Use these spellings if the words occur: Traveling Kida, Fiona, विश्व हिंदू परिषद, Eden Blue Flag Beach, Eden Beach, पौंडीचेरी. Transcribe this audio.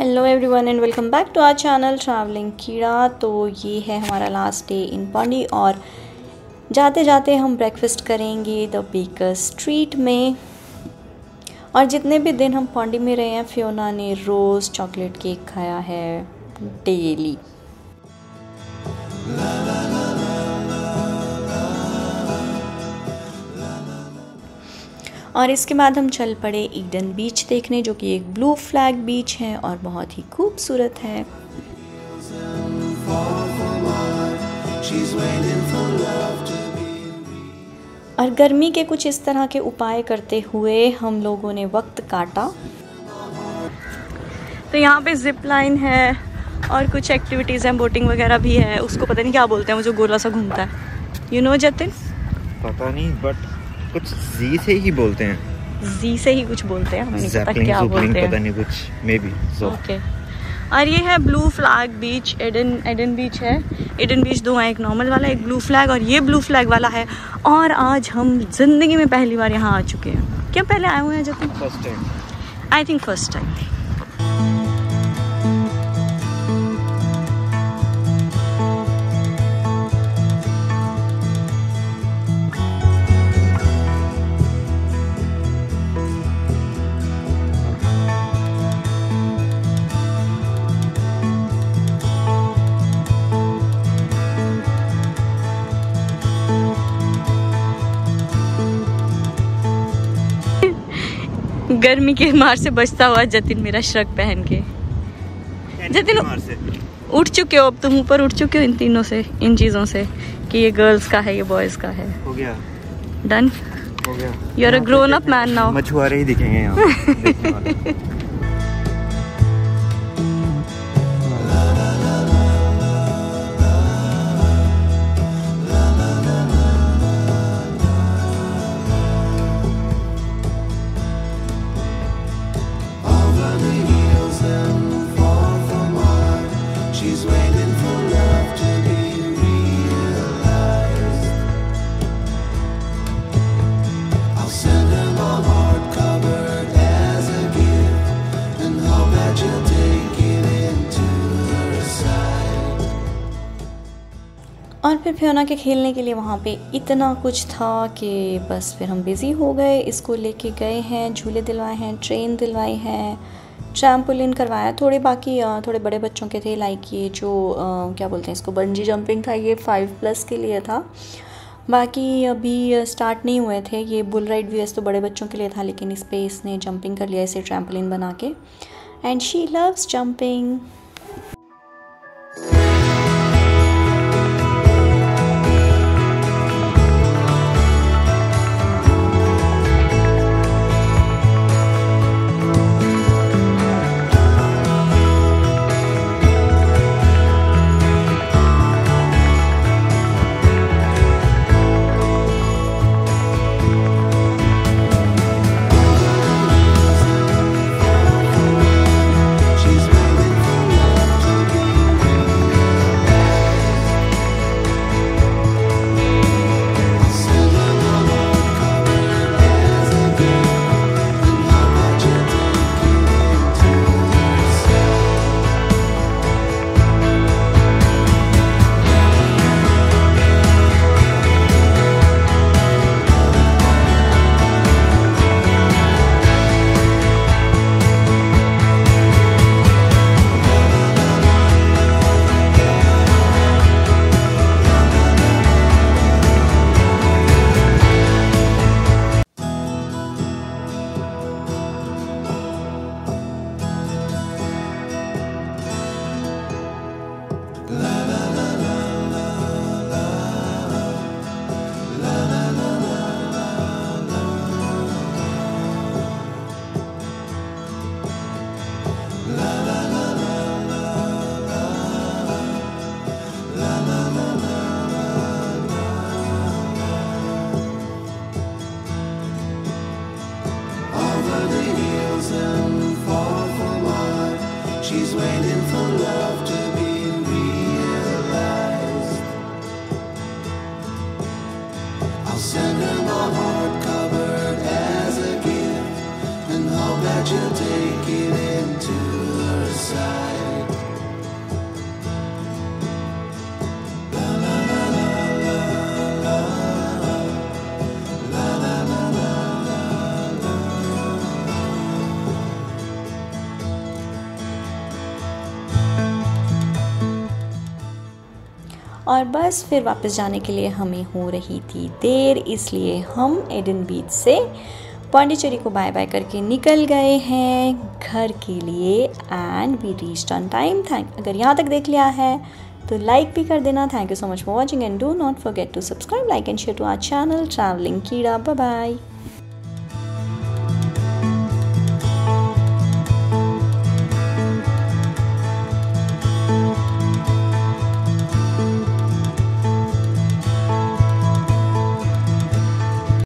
Hello everyone and welcome back to our channel travelling कीड़ा। तो ये है हमारा लास्ट डे इन पौंडी और जाते जाते हम ब्रेकफास्ट करेंगे द बेकर्स स्ट्रीट में। और जितने भी दिन हम पौंडी में रहे हैं, फियोना ने रोज़ चॉकलेट केक खाया है डेली। और इसके बाद हम चल पड़े ईडन बीच देखने, जो कि एक ब्लू फ्लैग बीच है और बहुत ही खूबसूरत है। और गर्मी के कुछ इस तरह के उपाय करते हुए हम लोगों ने वक्त काटा। तो यहाँ पे जिप लाइन है और कुछ एक्टिविटीज़ हैं, बोटिंग वगैरह भी है। उसको पता नहीं क्या बोलते हैं, वो जो गोला सा घूमता है, यू नो जतिन? पता नहीं, बट कुछ जी से ही बोलते हैं, जी से ही कुछ बोलते हैं, हमें नहीं पता क्या बोलते हैं, पता नहीं कुछ मे बी ओके। और ये है blue flag beach, Eden beach है। एडन बीच दो हैं, एक नॉर्मल वाला, एक ब्लू फ्लैग, और ये ब्लू फ्लैग वाला है। और आज हम जिंदगी में पहली बार यहाँ आ चुके हैं। क्या पहले आए हुए हैं Jatin? First time, I think first time. गर्मी के मार से बचता हुआ जतिन मेरा श्रग पहन के। जतिन उठ चुके हो, अब तुम ऊपर उठ चुके हो इन तीनों से, इन चीज़ों से, कि ये गर्ल्स का है, ये बॉयज़ का है। हो गया डन, हो गया, you are a grown up man now. मछुआरे ही दिखेंगे यहाँ। और फिर फियोना के खेलने के लिए वहाँ पे इतना कुछ था कि बस फिर हम बिज़ी हो गए। इसको लेके गए हैं, झूले दिलवाए हैं, ट्रेन दिलवाई है, ट्रैम्पोलिन करवाया। थोड़े बाकी थोड़े बड़े बच्चों के थे, लाइक ये जो क्या बोलते हैं इसको, बंजी जंपिंग था, ये 5+ के लिए था। बाकी अभी स्टार्ट नहीं हुए थे। ये बुल राइड भी तो बड़े बच्चों के लिए था, लेकिन इस पर इसने जंपिंग कर लिया, इसे ट्रैम्पोलिन बना के, एंड शी लव्स जंपिंग। और बस फिर वापस जाने के लिए हमें हो रही थी देर, इसलिए हम एडन बीच से पौंडीचेरी को बाय बाय करके निकल गए हैं घर के लिए। And we reached on time. Thank, अगर यहाँ तक देख लिया है तो लाइक भी कर देना। Thank you so much for watching and do not forget to subscribe, like and share to our channel travelling कीड़ा। Bye bye.